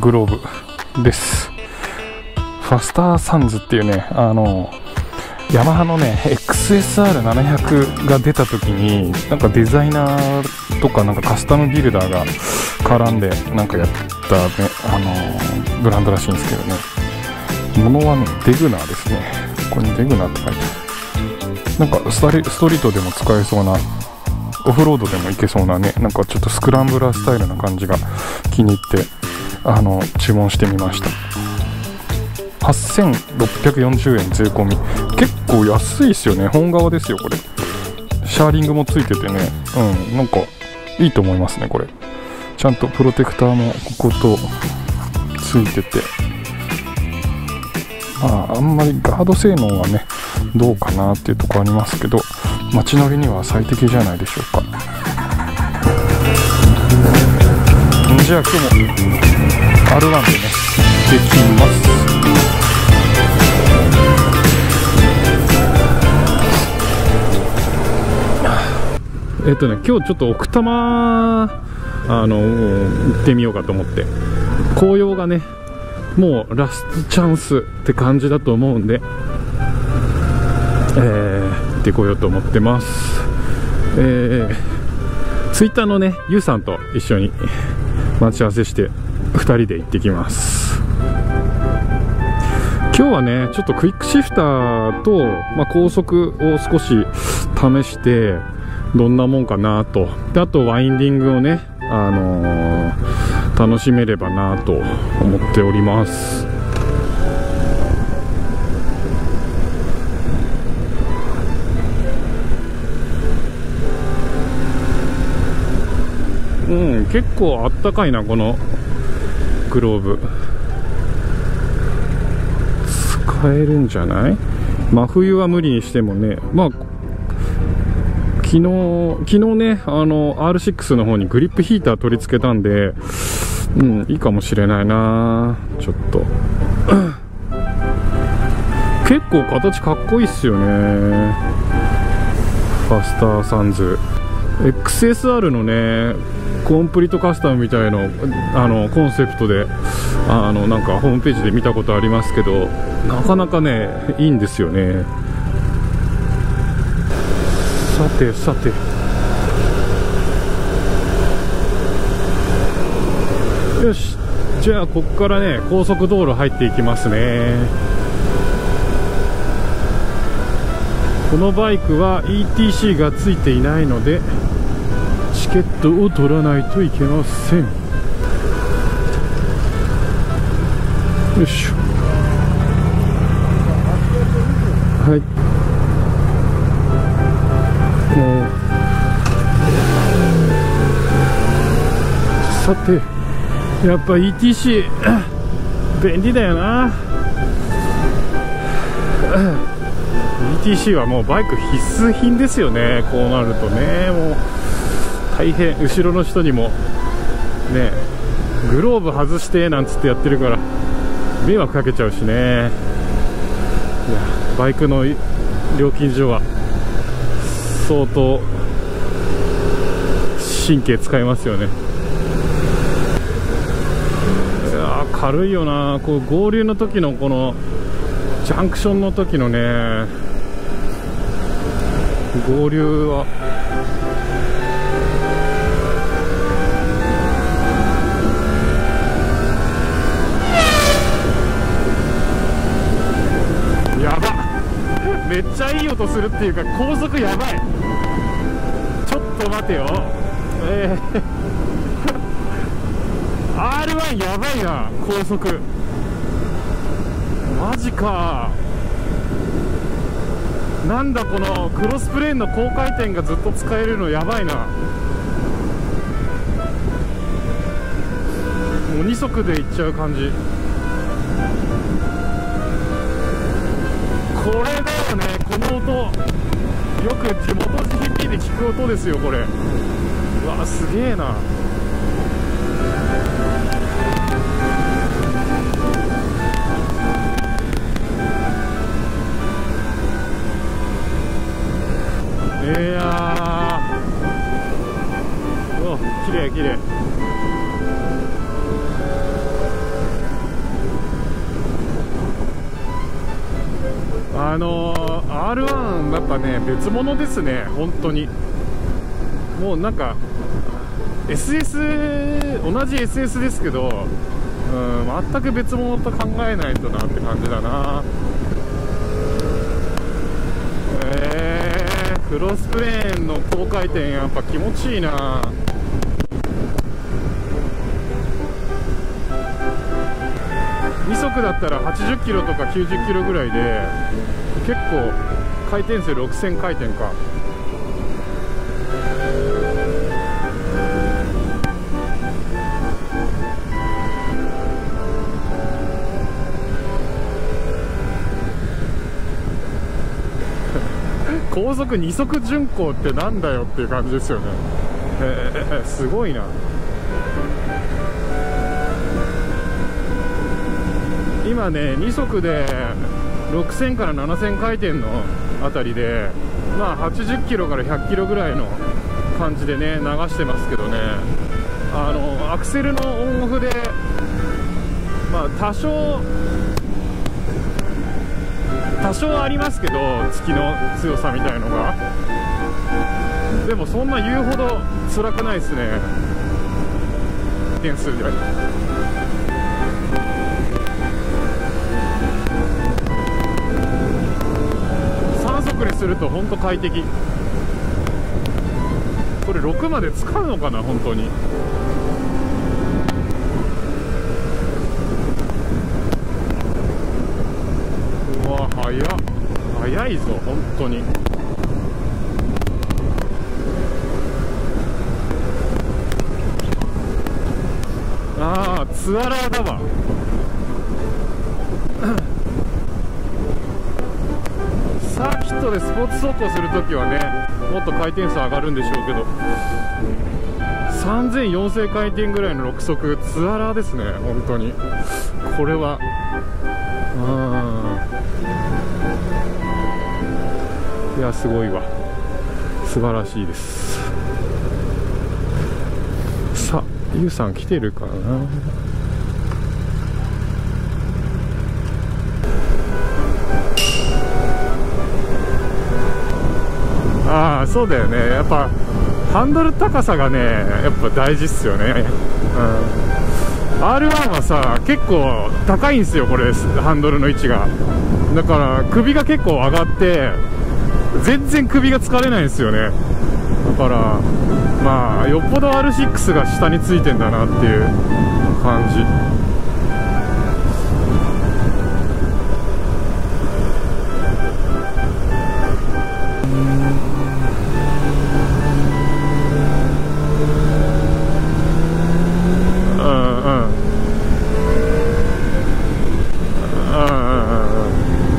グローブです。ファスターサンズっていうね、ヤマハのね XSR700 が出た時になんかデザイナーとかなんかカスタムビルダーが絡んでなんかやった、ね、ブランドらしいんですけどね。物はねデグナーですね。これにデグナーって書いてある。なんかストリートでも使えそうな、オフロードでもいけそうなね、なんかちょっとスクランブラースタイルな感じが気に入って注文してみました。8640円税込み。結構安いですよね。本革ですよこれ。シャーリングもついててね、うん、なんかいいと思いますねこれ。ちゃんとプロテクターもこことついてて、まああんまりガード性能はねどうかなっていうところありますけど、街乗りには最適じゃないでしょうか。じゃあ今日も R1 でねできます。今日ちょっと奥多摩行ってみようかと思って、紅葉がねもうラストチャンスって感じだと思うんで、行ってこようと思ってます。ツイッターのねゆうさんと一緒に待ち合わせして2人で行ってきます。今日はねちょっとクイックシフターと、高速を少し試してどんなもんかなと、であとワインディングをね、楽しめればなと思っております。うん、結構あったかいなこのグローブ。使えるんじゃない？真冬は無理にしてもね、昨日ねR6 の方にグリップヒーター取り付けたんで、うん、いいかもしれないな。ちょっと結構形かっこいいっすよね。ファスターサンズ XSR のねコンプリートカスタムみたいなコンセプトでなんかホームページで見たことありますけど、なかなかねいいんですよね。さてさて、よし、じゃあここからね高速道路入っていきますね。このバイクは ETC がついていないのでチケットを取らないといけません。よいしょ、はい、さて、やっぱ ETC 便利だよな。 ETC はもうバイク必須品ですよね。こうなるとねもう大変、後ろの人にもねグローブ外してなんつってやってるから迷惑かけちゃうしね。いやバイクの料金所は相当神経使いますよね。軽いよな。こう合流の時のこのジャンクションの時のね合流はやばめっちゃいい音するっていうか高速やばい。ちょっと待てよ、R1 やばいな、高速マジか。なんだこのクロスプレーンの高回転がずっと使えるのやばいな。もう2速でいっちゃう感じ。これだよね、この音よく手元 GP で聞く音ですよこれ。うわすげえな。いやー、お、きれいきれい。R1 やっぱね別物ですね、本当に。もうなんか SS、 同じ SS ですけど、全く別物と考えないとなって感じだな。クロスプレーンの高回転やっぱ気持ちいいな。2速だったら80キロとか90キロぐらいで結構回転数6000回転か。高速2速巡航ってなんだよっていう感じですよね。すごいな。今ね2速で6000から7000回転のあたりで、まあ、80キロから100キロぐらいの感じでね流してますけどね、アクセルのオンオフで、まあ、多少ありますけど、突きの強さみたいのが、でもそんな言うほど辛くないですね、点数ぐらい。3速にすると本当快適。これ6まで使うのかな本当に。早いぞ本当に。ああツアラーだわ。サーキットでスポーツ走行するときはねもっと回転数上がるんでしょうけど、3000、4000回転ぐらいの6速ツアラーですね本当に。これはいやすごいわ、素晴らしいです。さあゆうさん来てるかな。ああそうだよね、やっぱハンドル高さがねやっぱ大事っすよね、R1 はさ結構高いんですよこれ、ハンドルの位置が。だから首が結構上がって全然首が疲れないんですよね。だからまあよっぽど R6 が下についてんだなっていう感じ。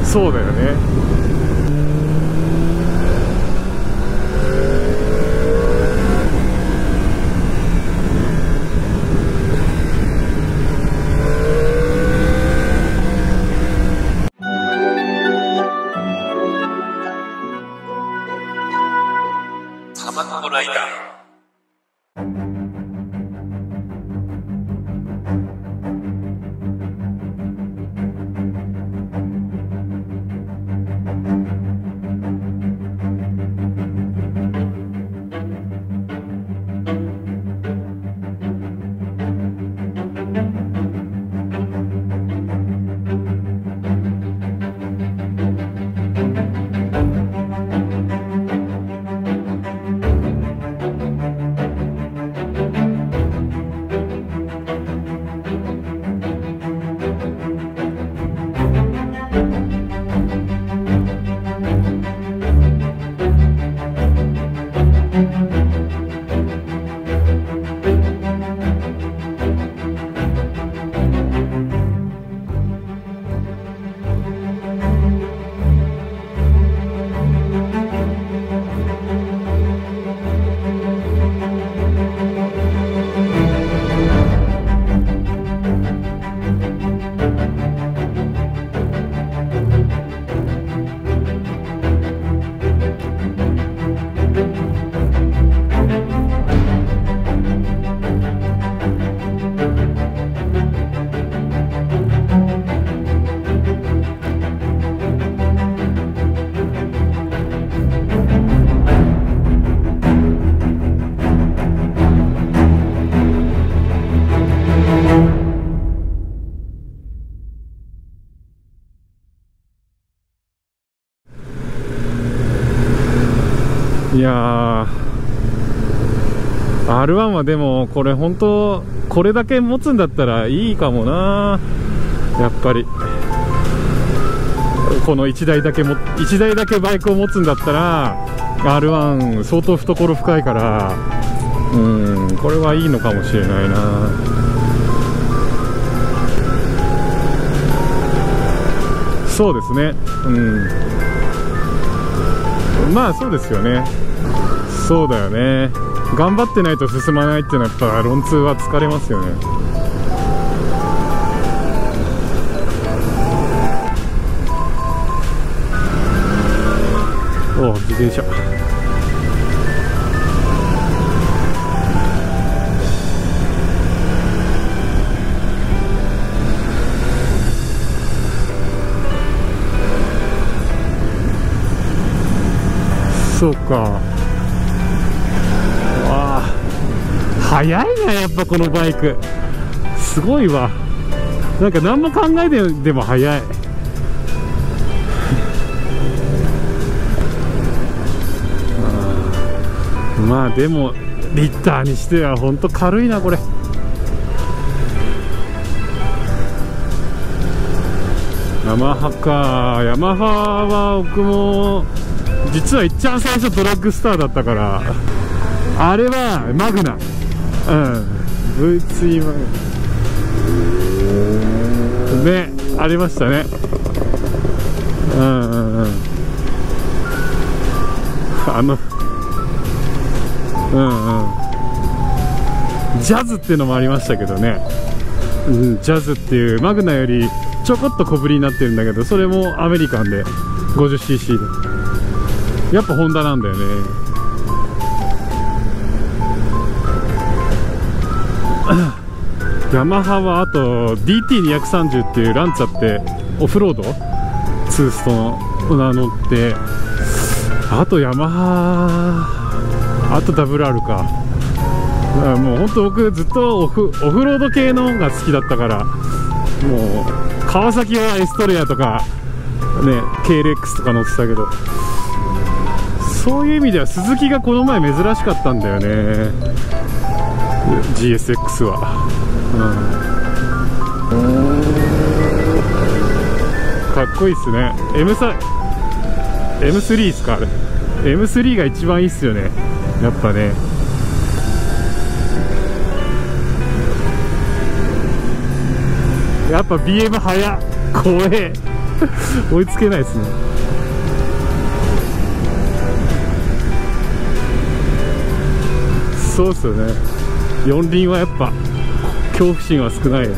そうだよね。いやー R1 はでもこれ本当これだけ持つんだったらいいかもな、やっぱりこの1台だけバイクを持つんだったら R1 相当懐深いから、うん、これはいいのかもしれないな。そうですね、うん、まあそうですよね、そうだよね、頑張ってないと進まないっていうのはやっぱロン2は疲れますよね。お、自転車。そうか。わあ、速いなやっぱこのバイク。すごいわ。なんか何も考えてでも速い。まあでもリッターにしては本当軽いなこれ。ヤマハか、ヤマハは僕も実はいっちゃん最初ドラッグスターだったから、あれはマグナ、うん、V2 マグナね、ありましたね。うんうんうん、うんうん、ジャズっていうのもありましたけどね、うん、ジャズっていうマグナよりちょこっと小ぶりになってるんだけど、それもアメリカンで 50cc でやっぱホンダなんだよね。ヤマハはあと DT230 っていうランツァってオフロードツーストの乗って、あとヤマハ、あと WR か。もう本当僕ずっとオフロード系のが好きだったから、もう川崎はエストレアとかね、 KLX とか乗ってたけど、そういう意味ではスズキがこの前珍しかったんだよね、 GSX は、うん、かっこいいっすね。 M3 っすか、あれ M3 が一番いいっすよねやっぱね。やっぱ BM 速っ、怖え。追いつけないですね。そうっすよね、四輪はやっぱ恐怖心は少ないよ。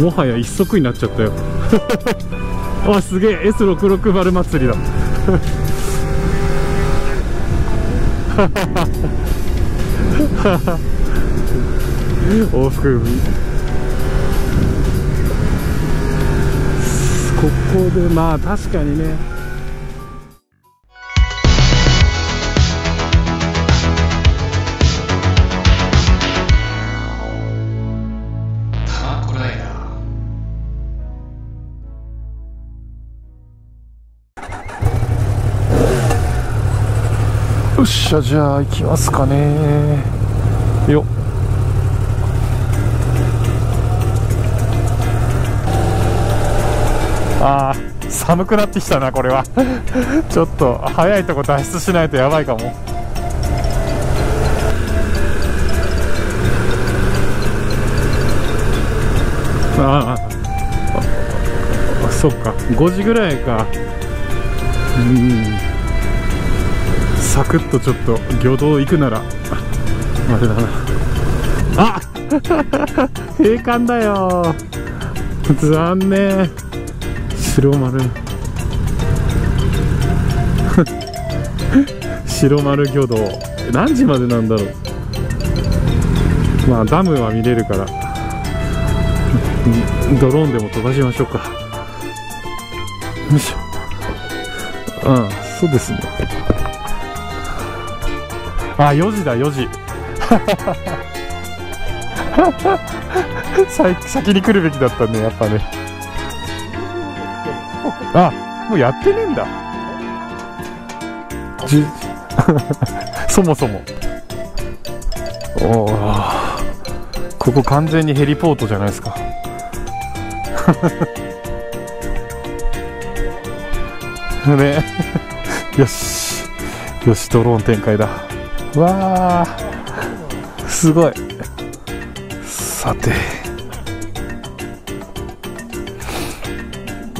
もはや一足になっちゃったよ。あ、すげえ S660 祭りだ。往復ここでまあ確かにね。よっしゃ、じゃあ行きますかね。よっ、あー寒くなってきたなこれは。ちょっと早いとこ脱出しないとやばいかも。ああ、そっか、5時ぐらいか。うん、サクッとちょっと魚道行くならあれだなあ。閉館だよ、残念。白丸。白丸魚道何時までなんだろう。まあダムは見れるからドローンでも飛ばしましょうか。よいしょ。ああ、そうですね。あ、4時だ、4時。先に来るべきだったね、やっぱね。あ、もうやってねえんだ。そもそも。おお、ここ完全にヘリポートじゃないですか。ね、よしよし、ドローン展開だ。わあ、すごい。さて、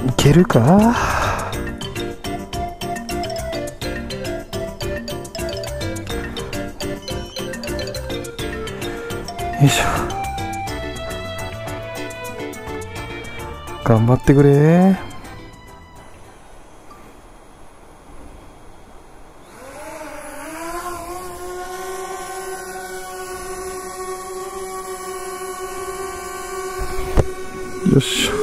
いけるか。よいしょ、頑張ってくれ。よっしよ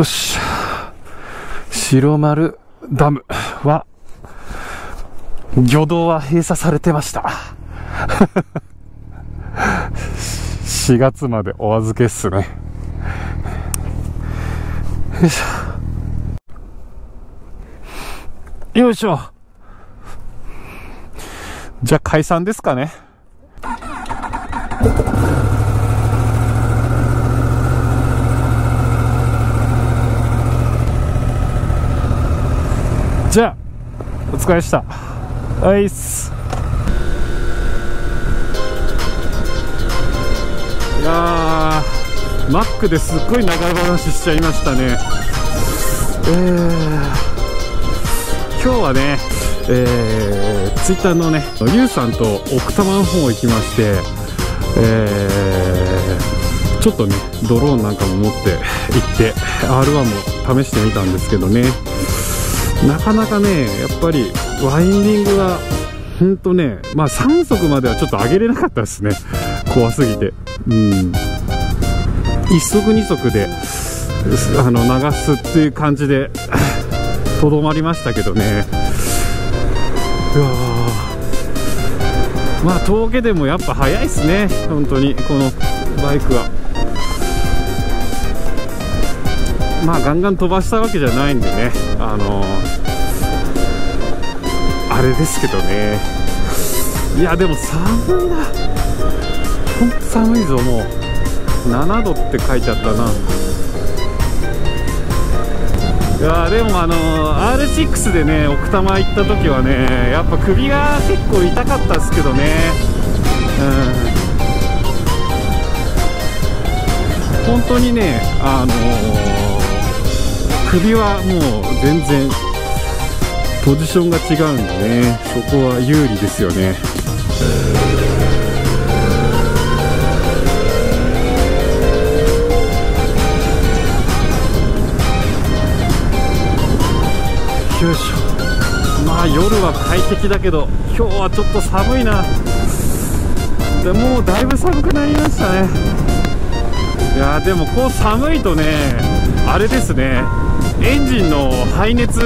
っしゃ、白丸ダムは、漁道は閉鎖されてました。4月までお預けっすね。よいしょ。よいしょ。じゃあ解散ですかね。じゃあお疲れした。アイス。いやー、マックですっごい長い話しちゃいましたね。今日はね、ツイッターのねゆうさんと奥多摩の方行きまして、ちょっとねドローンなんかも持って行って R1 も試してみたんですけどね、なかなかね、やっぱりワインディングがほんとね、まあ3速まではちょっと上げれなかったですね、怖すぎて。1速2速で流すっていう感じでとどまりましたけどね。うわー、まあ峠でもやっぱ速いっすね、本当にこのバイクは。まあガンガン飛ばしたわけじゃないんでね、あれですけどね。いやでも寒いな、ほんと寒いぞ。もう7度って書いてあったな。いやでもR6 でね奥多摩行った時はね、やっぱ首が結構痛かったですけどね。本当にね首はもう全然ポジションが違うんでね、そこは有利ですよね。よいしょ。まあ夜は快適だけど今日はちょっと寒いな。でもうだいぶ寒くなりましたね。いやでもこう寒いとね、あれですね、エンジンの排熱、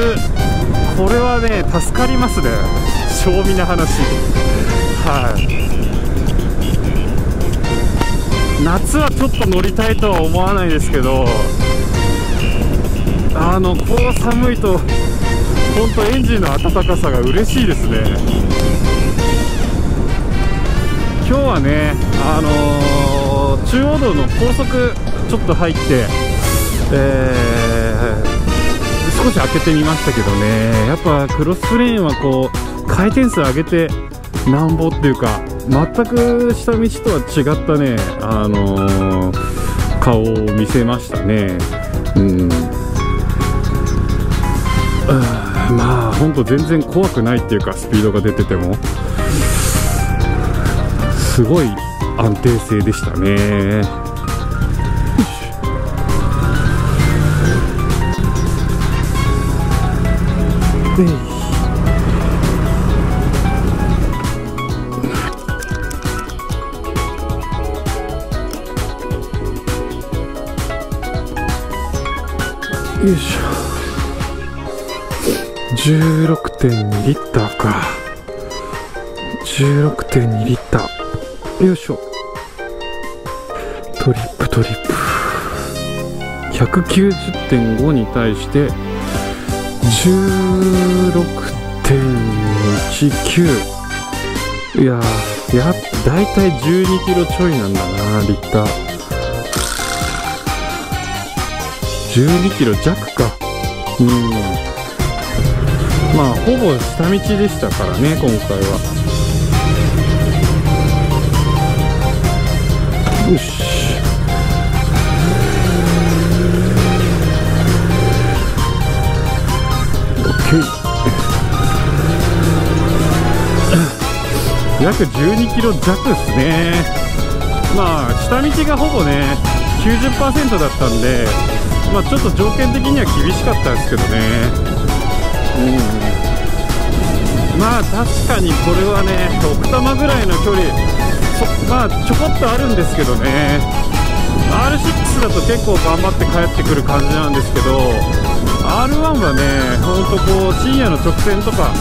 これはね助かりますね、正味な話。夏はちょっと乗りたいとは思わないですけど、こう寒いと本当エンジンの温かさが嬉しいですね。今日はね中央道の高速ちょっと入って、少し開けてみましたけどね、やっぱクロスレーンはこう回転数上げてなんぼっていうか、全く下道とは違ったね、顔を見せましたね。まあほんと全然怖くないっていうか、スピードが出ててもすごい安定性でしたね。よいしょ。 16.2 リッターか。 16.2 リッター。よいしょ。トリップトリップ 190.5 に対して16.19。 いやー、だいたい12キロちょいなんだな、リッター。12キロ弱か。まあほぼ下道でしたからね今回は。よし。約12キロ弱ですね。まあ下道がほぼね 90% だったんで、まあちょっと条件的には厳しかったですけどね。まあ確かにこれはね奥多摩ぐらいの距離、まあちょこっとあるんですけどね、 R6 だと結構頑張って帰ってくる感じなんですけど、R1 はね、ほんとこう深夜の直線とか、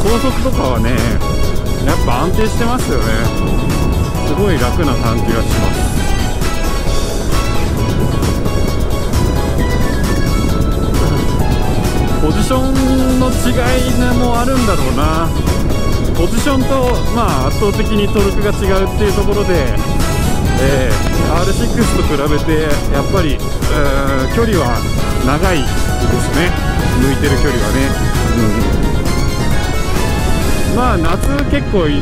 高速とかはね、やっぱ安定してますよね。すごい楽な感じがします。ポジションの違いもあるんだろうな。ポジションと、まあ、圧倒的にトルクが違うっていうところで、R6 と比べてやっぱり距離は長いですね、抜いてる距離はね。まあ夏結構い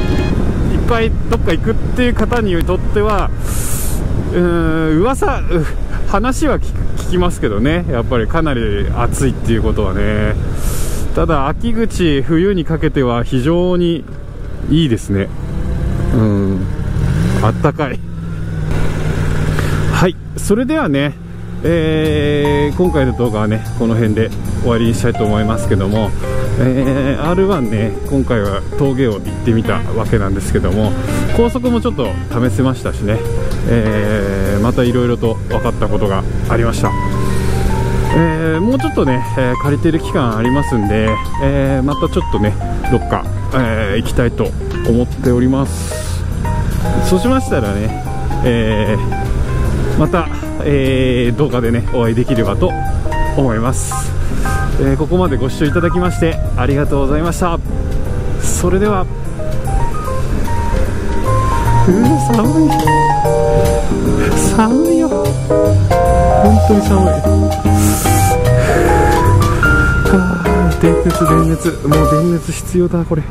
っぱいどっか行くっていう方にとっては噂話は聞きますけどね、やっぱりかなり暑いっていうことはね。ただ秋口冬にかけては非常にいいですね。あったかい。はい、それではね、今回の動画はねこの辺で終わりにしたいと思いますけども、R1 ね、今回は峠を行ってみたわけなんですけども、高速もちょっと試せましたしね、またいろいろと分かったことがありました。もうちょっとね、借りてる期間ありますんで、またちょっとねどっか、行きたいと思っております。そうしましたらね、また、動画でねお会いできればと思います。ここまでご視聴いただきましてありがとうございました。それでは、寒い、寒いよ、本当に寒い。電熱、もう電熱必要だこれ。